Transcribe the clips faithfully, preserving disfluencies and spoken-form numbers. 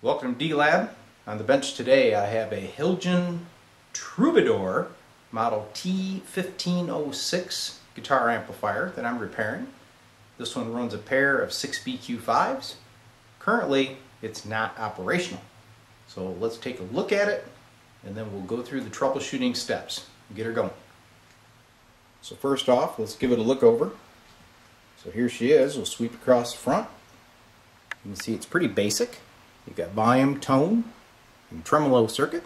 Welcome to D-Lab. On the bench today I have a Hilgen Troubadour model T fifteen oh six guitar amplifier that I'm repairing. This one runs a pair of six B Q fives. Currently it's not operational. So let's take a look at it and then we'll go through the troubleshooting steps and get her going. So first off, let's give it a look over. So here she is. We'll sweep across the front. You can see it's pretty basic. You've got volume, tone, and tremolo circuit.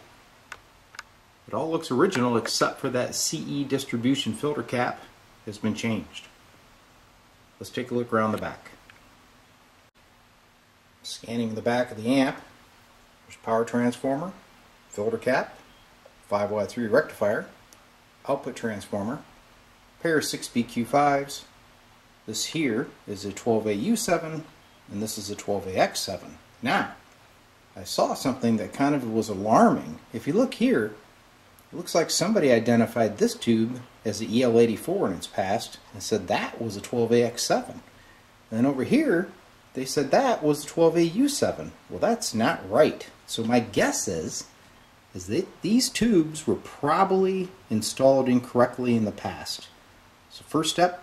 It all looks original except for that C E distribution filter cap has been changed. Let's take a look around the back. Scanning the back of the amp, there's power transformer, filter cap, five watt three rectifier, output transformer, pair of six B Q fives. This here is a twelve A U seven and this is a twelve A X seven. Now, I saw something that kind of was alarming. If you look here, it looks like somebody identified this tube as the E L eighty-four in its past and said that was a twelve A X seven. And then over here, they said that was the twelve A U seven. Well, that's not right. So my guess is, is that these tubes were probably installed incorrectly in the past. So first step,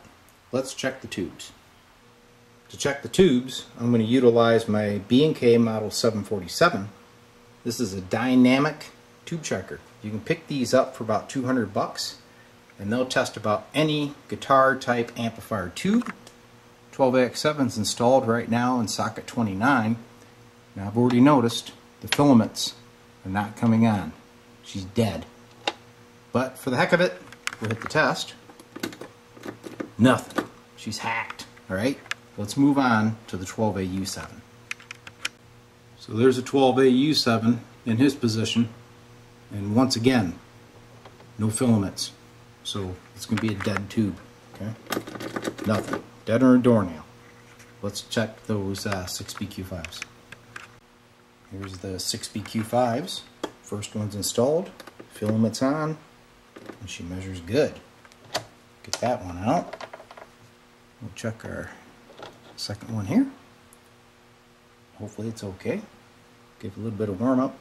let's check the tubes. To check the tubes, I'm going to utilize my B and K model seven forty-seven. This is a dynamic tube checker. You can pick these up for about two hundred bucks, and they'll test about any guitar type amplifier tube. twelve A X seven is installed right now in socket twenty-nine. Now I've already noticed the filaments are not coming on. She's dead. But for the heck of it, we'll hit the test. Nothing. She's hacked. All right, let's move on to the twelve A U seven. So there's a twelve A U seven in his position, and once again, no filaments. So it's going to be a dead tube. Okay, nothing. Dead or a doornail. Let's check those uh, six B Q fives. Here's the six B Q fives. First one's installed. Filaments on, and she measures good. Get that one out. We'll check our second one here. Hopefully it's okay. Give a little bit of warm up.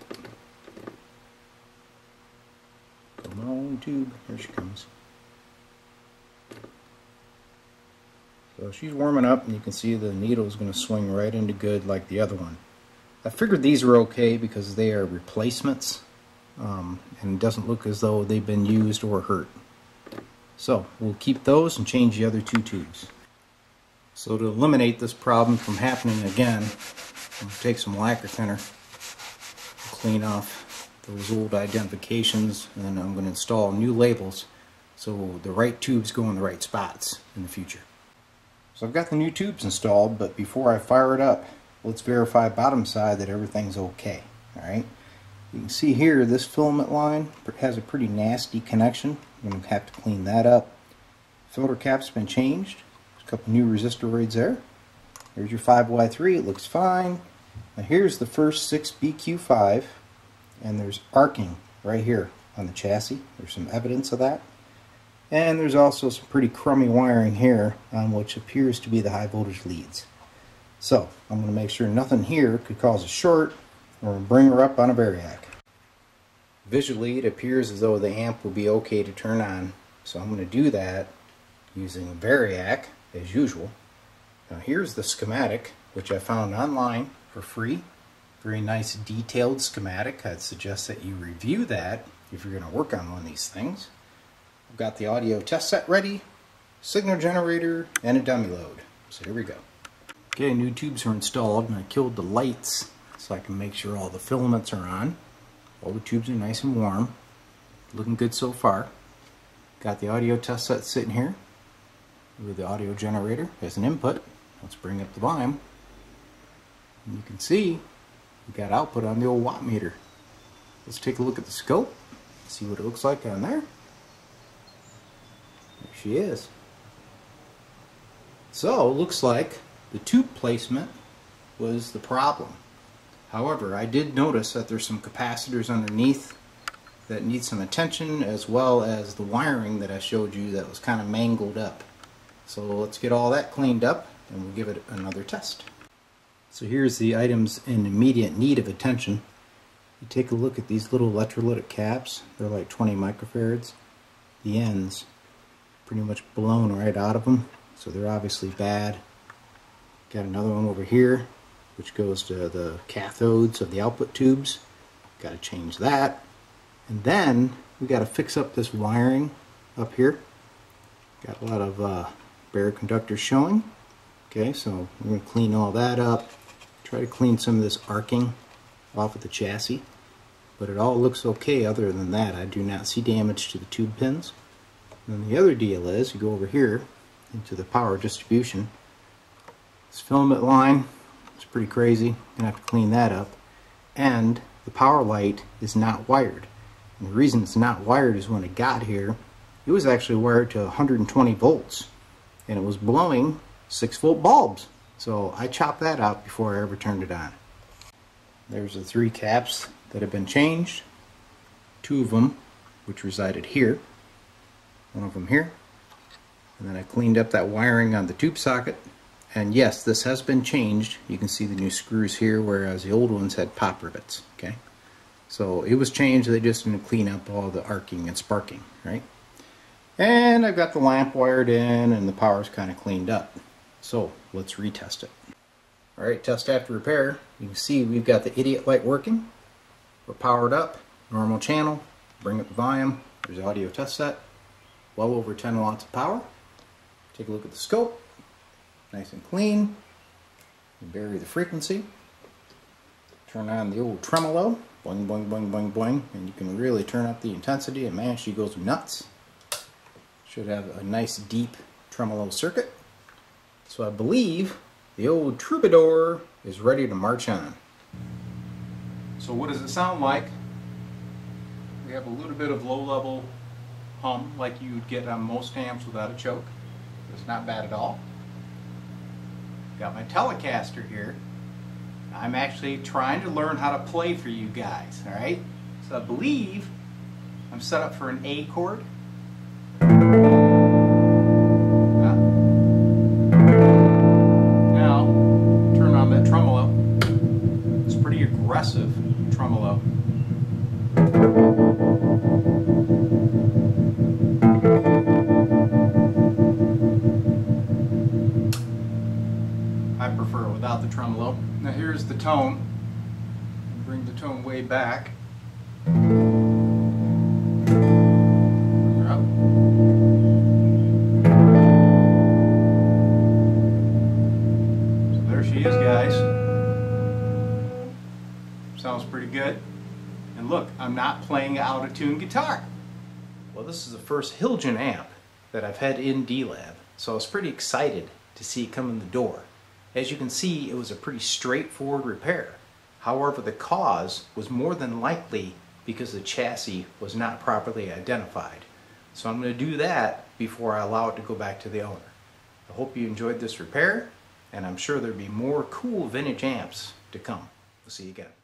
Come on, tube. Here she comes. So she's warming up, and you can see the needle is going to swing right into good like the other one. I figured these are okay because they are replacements, um, and it doesn't look as though they've been used or hurt. So we'll keep those and change the other two tubes. So to eliminate this problem from happening again, I'm going to take some lacquer thinner, clean off those old identifications, and then I'm going to install new labels so the right tubes go in the right spots in the future. So I've got the new tubes installed, but before I fire it up, let's verify bottom side that everything's okay. All right. You can see here this filament line has a pretty nasty connection. I'm going to have to clean that up. Filter cap's been changed. There's a couple new resistoroids there. There's your five Y three. It looks fine. Now here's the first six B Q five, and there's arcing right here on the chassis. There's some evidence of that. And there's also some pretty crummy wiring here on which appears to be the high voltage leads. So I'm going to make sure nothing here could cause a short or bring her up on a variac. Visually, it appears as though the amp will be okay to turn on, so I'm going to do that using variac as usual. Now here's the schematic, which I found online for free. Very nice detailed schematic. I'd suggest that you review that if you're going to work on one of these things. I've got the audio test set ready, signal generator, and a dummy load. So here we go. Okay, new tubes are installed, and I killed the lights so I can make sure all the filaments are on. All the tubes are nice and warm. Looking good so far. Got the audio test set sitting here with the audio generator as an input. Let's bring up the volume. And you can see we got output on the old watt meter. Let's take a look at the scope, see what it looks like on there. There she is. So, it looks like the tube placement was the problem. However, I did notice that there's some capacitors underneath that need some attention, as well as the wiring that I showed you that was kind of mangled up. So let's get all that cleaned up and we'll give it another test. So here's the items in immediate need of attention. You take a look at these little electrolytic caps. They're like twenty microfarads. The ends pretty much blown right out of them, so they're obviously bad. Got another one over here which goes to the cathodes of the output tubes. Got to change that. And then we got to fix up this wiring up here. Got a lot of uh, bare conductors showing. Okay, so we're going to clean all that up. Try to clean some of this arcing off of the chassis. But it all looks okay other than that. I do not see damage to the tube pins. And then the other deal is you go over here into the power distribution. This filament line is pretty crazy. I'm going to have to clean that up. And the power light is not wired. And the reason it's not wired is when it got here, it was actually wired to one hundred twenty volts. And it was blowing six volt bulbs. So I chopped that out before I ever turned it on. There's the three caps that have been changed. Two of them which resided here. One of them here. And then I cleaned up that wiring on the tube socket. And yes, this has been changed. You can see the new screws here, whereas the old ones had pop rivets. Okay, so it was changed. They just need to clean up all the arcing and sparking, right? And I've got the lamp wired in and the power's kind of cleaned up. So let's retest it. Alright, test after repair. You can see we've got the idiot light working. We're powered up, normal channel, bring up the volume. There's the audio test set. Well over ten watts of power. Take a look at the scope. Nice and clean. You vary the frequency. Turn on the old tremolo. Boing, boing, boing, boing, boing. And you can really turn up the intensity, and man, she goes nuts. Should have a nice deep tremolo circuit. So I believe the old Troubadour is ready to march on. So what does it sound like? We have a little bit of low-level hum like you would get on most amps without a choke. It's not bad at all. Got my Telecaster here. I'm actually trying to learn how to play for you guys, alright? So I believe I'm set up for an A chord. Now, turn on that tremolo. It's pretty aggressive tremolo. I prefer it without the tremolo. Now here's the tone. Bring the tone way back. So there she is, guys. Sounds pretty good. And look, I'm not playing out of tune guitar. Well, this is the first Hilgen amp that I've had in D-Lab, so I was pretty excited to see it come in the door. As you can see, it was a pretty straightforward repair. However, the cause was more than likely because the chassis was not properly identified. So I'm going to do that before I allow it to go back to the owner. I hope you enjoyed this repair, and I'm sure there'll be more cool vintage amps to come. We'll see you again.